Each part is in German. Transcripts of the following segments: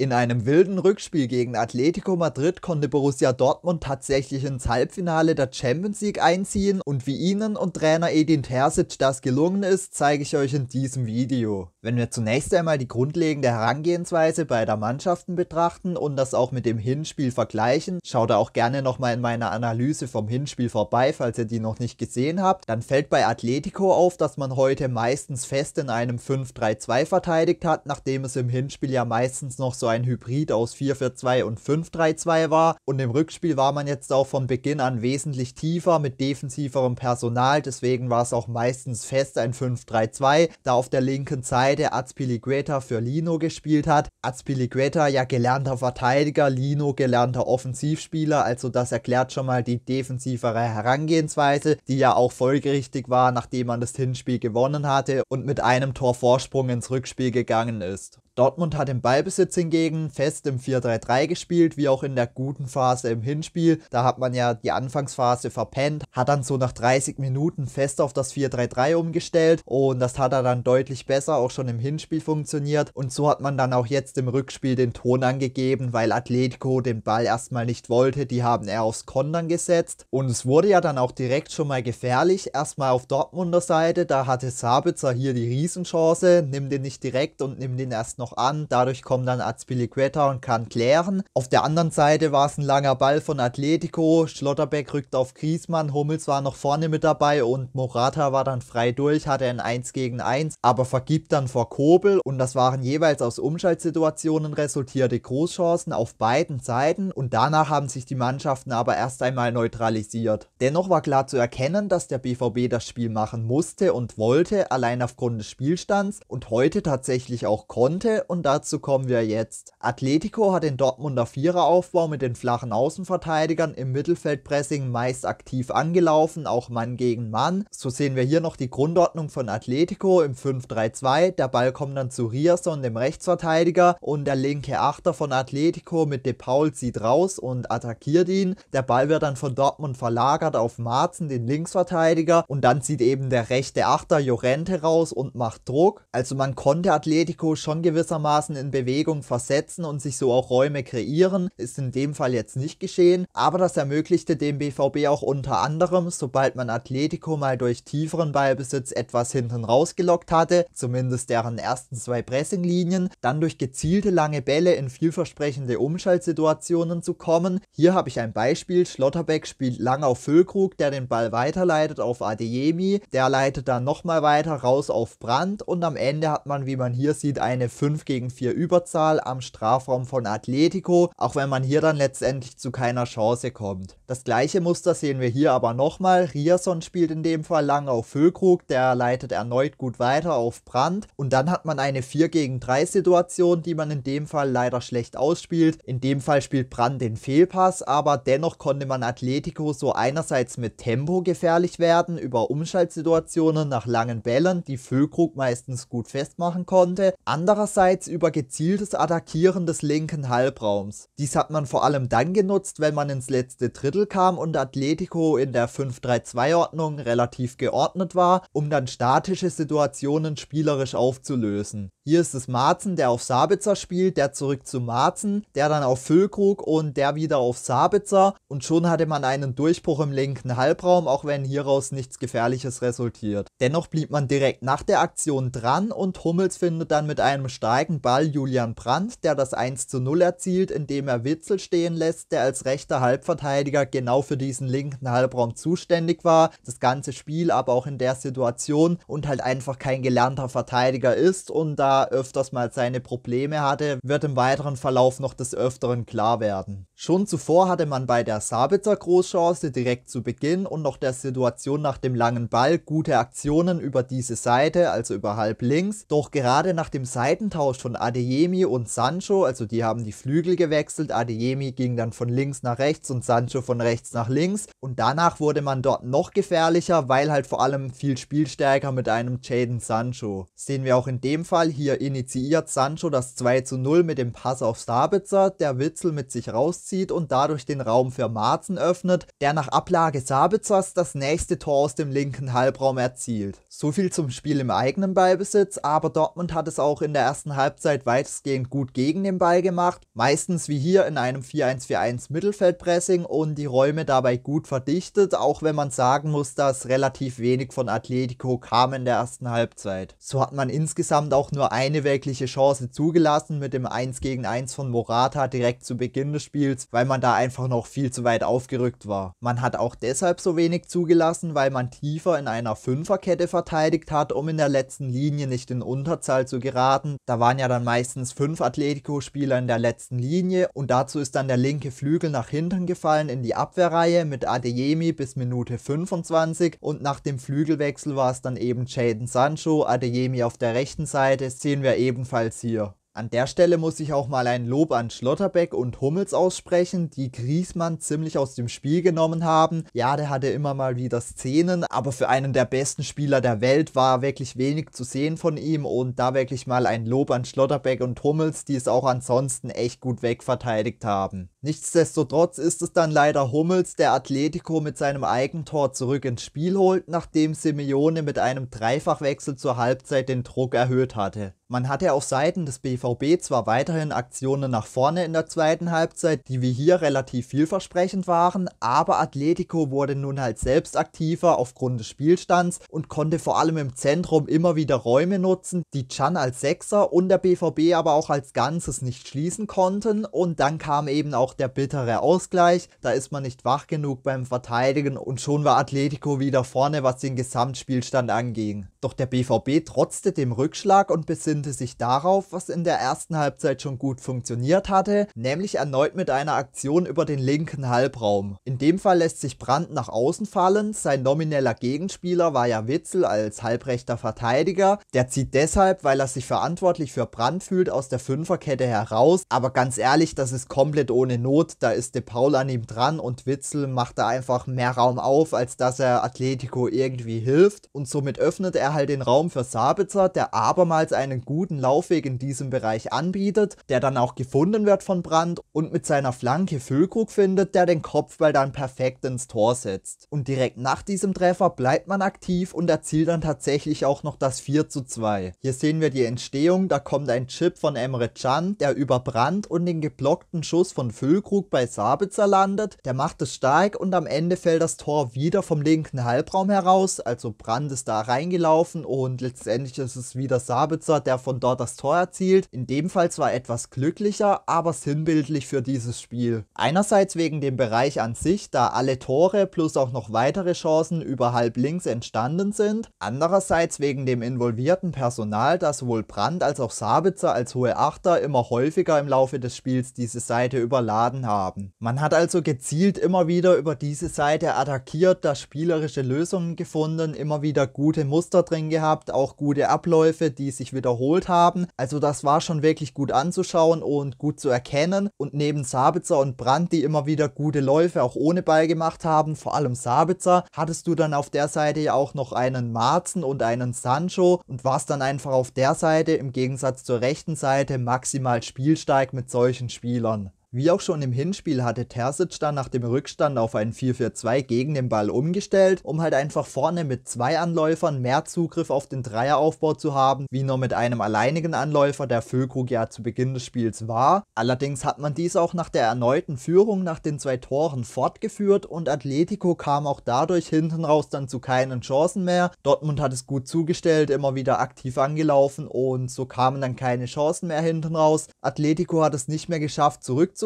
In einem wilden Rückspiel gegen Atlético Madrid konnte Borussia Dortmund tatsächlich ins Halbfinale der Champions League einziehen und wie ihnen und Trainer Edin Terzic das gelungen ist, zeige ich euch in diesem Video. Wenn wir zunächst einmal die grundlegende Herangehensweise beider Mannschaften betrachten und das auch mit dem Hinspiel vergleichen, schaut auch gerne nochmal in meiner Analyse vom Hinspiel vorbei, falls ihr die noch nicht gesehen habt, dann fällt bei Atlético auf, dass man heute meistens fest in einem 5-3-2 verteidigt hat, nachdem es im Hinspiel ja meistens noch so ein Hybrid aus 4-4-2 und 5-3-2 war, und im Rückspiel war man jetzt auch von Beginn an wesentlich tiefer mit defensiverem Personal, deswegen war es auch meistens fest ein 5-3-2, da auf der linken Seite Azpilicueta für Lino gespielt hat. Azpilicueta ja gelernter Verteidiger, Lino gelernter Offensivspieler, also das erklärt schon mal die defensivere Herangehensweise, die ja auch folgerichtig war, nachdem man das Hinspiel gewonnen hatte und mit einem Tor Vorsprung ins Rückspiel gegangen ist. Dortmund hat im Ballbesitz hingegen fest im 4-3-3 gespielt, wie auch in der guten Phase im Hinspiel. Da hat man ja die Anfangsphase verpennt, hat dann so nach 30 Minuten fest auf das 4-3-3 umgestellt und das hat er dann deutlich besser auch schon im Hinspiel funktioniert. Und so hat man dann auch jetzt im Rückspiel den Ton angegeben, weil Atlético den Ball erstmal nicht wollte. Die haben eher aufs Kontern gesetzt und es wurde ja dann auch direkt schon mal gefährlich. Erstmal auf Dortmunder Seite, da hatte Sabitzer hier die Riesenchance, nimm den nicht direkt und nimm den erst noch an, dadurch kommen dann Azpilicueta und Can klären. Auf der anderen Seite war es ein langer Ball von Atlético, Schlotterbeck rückt auf Griezmann, Hummels war noch vorne mit dabei und Morata war dann frei durch, hatte ein 1 gegen 1, aber vergibt dann vor Kobel und das waren jeweils aus Umschaltsituationen resultierte Großchancen auf beiden Seiten und danach haben sich die Mannschaften aber erst einmal neutralisiert. Dennoch war klar zu erkennen, dass der BVB das Spiel machen musste und wollte, allein aufgrund des Spielstands und heute tatsächlich auch konnte. Und dazu kommen wir jetzt. Atlético hat den Dortmunder Viereraufbau mit den flachen Außenverteidigern im Mittelfeldpressing meist aktiv angelaufen, auch Mann gegen Mann. So sehen wir hier noch die Grundordnung von Atlético im 5-3-2. Der Ball kommt dann zu Rierson, dem Rechtsverteidiger, und der linke Achter von Atlético mit De Paul zieht raus und attackiert ihn. Der Ball wird dann von Dortmund verlagert auf Marzen, den Linksverteidiger, und dann zieht eben der rechte Achter Jorente raus und macht Druck. Also man konnte Atlético schon gewissermaßen in Bewegung versetzen und sich so auch Räume kreieren, ist in dem Fall jetzt nicht geschehen, aber das ermöglichte dem BVB auch unter anderem, sobald man Atlético mal durch tieferen Ballbesitz etwas hinten rausgelockt hatte, zumindest deren ersten zwei Pressinglinien, dann durch gezielte lange Bälle in vielversprechende Umschaltsituationen zu kommen. Hier habe ich ein Beispiel, Schlotterbeck spielt lang auf Füllkrug, der den Ball weiterleitet auf Adeyemi, der leitet dann nochmal weiter raus auf Brandt und am Ende hat man, wie man hier sieht, eine 5 gegen 4 Überzahl am Strafraum von Atlético, auch wenn man hier dann letztendlich zu keiner Chance kommt. Das gleiche Muster sehen wir hier aber nochmal. Rierson spielt in dem Fall lang auf Füllkrug, der leitet erneut gut weiter auf Brandt und dann hat man eine 4 gegen 3 Situation, die man in dem Fall leider schlecht ausspielt. In dem Fall spielt Brandt den Fehlpass, aber dennoch konnte man Atlético so einerseits mit Tempo gefährlich werden, über Umschaltsituationen nach langen Bällen, die Füllkrug meistens gut festmachen konnte, andererseits über gezieltes Attackieren des linken Halbraums. Dies hat man vor allem dann genutzt, wenn man ins letzte Drittel kam und Atlético in der 5-3-2-Ordnung relativ geordnet war, um dann statische Situationen spielerisch aufzulösen. Hier ist es Marzen, der auf Sabitzer spielt, der zurück zu Marzen, der dann auf Füllkrug und der wieder auf Sabitzer und schon hatte man einen Durchbruch im linken Halbraum, auch wenn hieraus nichts Gefährliches resultiert. Dennoch blieb man direkt nach der Aktion dran und Hummels findet dann mit einem starken Ball Julian Brandt, der das 1:0 erzielt, indem er Witzel stehen lässt, der als rechter Halbverteidiger genau für diesen linken Halbraum zuständig war, das ganze Spiel, aber auch in der Situation und halt einfach kein gelernter Verteidiger ist und da öfters mal seine Probleme hatte, wird im weiteren Verlauf noch des Öfteren klar werden. Schon zuvor hatte man bei der Sabitzer Großchance direkt zu Beginn und noch der Situation nach dem langen Ball gute Aktionen über diese Seite, also über halb links, doch gerade nach dem Seitentausch von Adeyemi und Sancho, also die haben die Flügel gewechselt, Adeyemi ging dann von links nach rechts und Sancho von rechts nach links und danach wurde man dort noch gefährlicher, weil halt vor allem viel spielstärker mit einem Jadon Sancho. Sehen wir auch in dem Fall hier hier initiiert Sancho das 2:0 mit dem Pass auf Sabitzer, der Witzel mit sich rauszieht und dadurch den Raum für Marzen öffnet, der nach Ablage Sabitzers das nächste Tor aus dem linken Halbraum erzielt. So viel zum Spiel im eigenen Ballbesitz, aber Dortmund hat es auch in der ersten Halbzeit weitestgehend gut gegen den Ball gemacht, meistens wie hier in einem 4-1-4-1 Mittelfeldpressing und die Räume dabei gut verdichtet, auch wenn man sagen muss, dass relativ wenig von Atletico kam in der ersten Halbzeit. So hat man insgesamt auch nur eine wirkliche Chance zugelassen mit dem 1:1 von Morata direkt zu Beginn des Spiels, weil man da einfach noch viel zu weit aufgerückt war. Man hat auch deshalb so wenig zugelassen, weil man tiefer in einer Fünferkette verteidigt hat, um in der letzten Linie nicht in Unterzahl zu geraten. Da waren ja dann meistens 5 Atletico-Spieler in der letzten Linie und dazu ist dann der linke Flügel nach hinten gefallen in die Abwehrreihe mit Adeyemi bis Minute 25 und nach dem Flügelwechsel war es dann eben Jadon Sancho, Adeyemi auf der rechten Seite, sehen wir ebenfalls hier. An der Stelle muss ich auch mal ein Lob an Schlotterbeck und Hummels aussprechen, die Griezmann ziemlich aus dem Spiel genommen haben. Ja, der hatte immer mal wieder Szenen, aber für einen der besten Spieler der Welt war wirklich wenig zu sehen von ihm und da wirklich mal ein Lob an Schlotterbeck und Hummels, die es auch ansonsten echt gut wegverteidigt haben. Nichtsdestotrotz ist es dann leider Hummels, der Atletico mit seinem Eigentor zurück ins Spiel holt, nachdem Simeone mit einem Dreifachwechsel zur Halbzeit den Druck erhöht hatte. Man hatte auf Seiten des BVB zwar weiterhin Aktionen nach vorne in der zweiten Halbzeit, die wie hier relativ vielversprechend waren, aber Atletico wurde nun halt selbst aktiver aufgrund des Spielstands und konnte vor allem im Zentrum immer wieder Räume nutzen, die Can als Sechser und der BVB aber auch als Ganzes nicht schließen konnten und dann kam eben auch der bittere Ausgleich, da ist man nicht wach genug beim Verteidigen und schon war Atletico wieder vorne, was den Gesamtspielstand anging. Doch der BVB trotzte dem Rückschlag und besinnte sich darauf, was in der ersten Halbzeit schon gut funktioniert hatte, nämlich erneut mit einer Aktion über den linken Halbraum. In dem Fall lässt sich Brandt nach außen fallen, sein nomineller Gegenspieler war ja Witzel als halbrechter Verteidiger, der zieht deshalb, weil er sich verantwortlich für Brandt fühlt, aus der Fünferkette heraus, aber ganz ehrlich, das ist komplett ohne Not, da ist De Paul an ihm dran und Witzel macht da einfach mehr Raum auf, als dass er Atletico irgendwie hilft und somit öffnet er halt den Raum für Sabitzer, der abermals einen guten Laufweg in diesem Bereich anbietet, der dann auch gefunden wird von Brandt und mit seiner Flanke Füllkrug findet, der den Kopfball dann perfekt ins Tor setzt. Und direkt nach diesem Treffer bleibt man aktiv und erzielt dann tatsächlich auch noch das 4:2. Hier sehen wir die Entstehung, da kommt ein Chip von Emre Can, der über Brandt und den geblockten Schuss von Füllkrug bei Sabitzer landet, der macht es stark und am Ende fällt das Tor wieder vom linken Halbraum heraus, also Brandt ist da reingelaufen und letztendlich ist es wieder Sabitzer, der von dort das Tor erzielt. In dem Fall zwar etwas glücklicher, aber sinnbildlich für dieses Spiel. Einerseits wegen dem Bereich an sich, da alle Tore plus auch noch weitere Chancen über halb links entstanden sind. Andererseits wegen dem involvierten Personal, da sowohl Brandt als auch Sabitzer als hohe Achter immer häufiger im Laufe des Spiels diese Seite überladen haben. Man hat also gezielt immer wieder über diese Seite attackiert, da spielerische Lösungen gefunden, immer wieder gute Muster drin gehabt, auch gute Abläufe, die sich wiederholt haben, also das war schon wirklich gut anzuschauen und gut zu erkennen und neben Sabitzer und Brandt, die immer wieder gute Läufe auch ohne Ball gemacht haben, vor allem Sabitzer, hattest du dann auf der Seite ja auch noch einen Marzen und einen Sancho und warst dann einfach auf der Seite im Gegensatz zur rechten Seite maximal spielstark mit solchen Spielern. Wie auch schon im Hinspiel hatte Terzic dann nach dem Rückstand auf ein 4:2 gegen den Ball umgestellt, um halt einfach vorne mit 2 Anläufern mehr Zugriff auf den Dreieraufbau zu haben, wie nur mit einem alleinigen Anläufer, der Füllkrug ja zu Beginn des Spiels war. Allerdings hat man dies auch nach der erneuten Führung nach den 2 Toren fortgeführt und Atletico kam auch dadurch hinten raus dann zu keinen Chancen mehr. Dortmund hat es gut zugestellt, immer wieder aktiv angelaufen und so kamen dann keine Chancen mehr hinten raus. Atletico hat es nicht mehr geschafft, zurückzukommen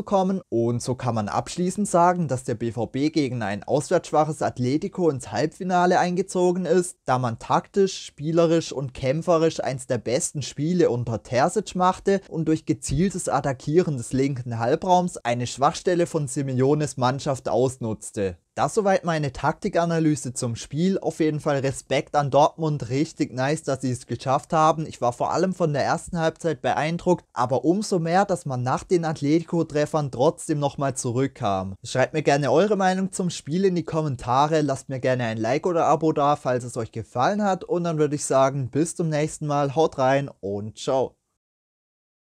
und so kann man abschließend sagen, dass der BVB gegen ein auswärtsschwaches Atletico ins Halbfinale eingezogen ist, da man taktisch, spielerisch und kämpferisch eins der besten Spiele unter Terzic machte und durch gezieltes Attackieren des linken Halbraums eine Schwachstelle von Simeones Mannschaft ausnutzte. Das soweit meine Taktikanalyse zum Spiel. Auf jeden Fall Respekt an Dortmund, richtig nice, dass sie es geschafft haben. Ich war vor allem von der ersten Halbzeit beeindruckt, aber umso mehr, dass man nach den Atletico-Treffern trotzdem nochmal zurückkam. Schreibt mir gerne eure Meinung zum Spiel in die Kommentare, lasst mir gerne ein Like oder Abo da, falls es euch gefallen hat, und dann würde ich sagen, bis zum nächsten Mal, haut rein und ciao.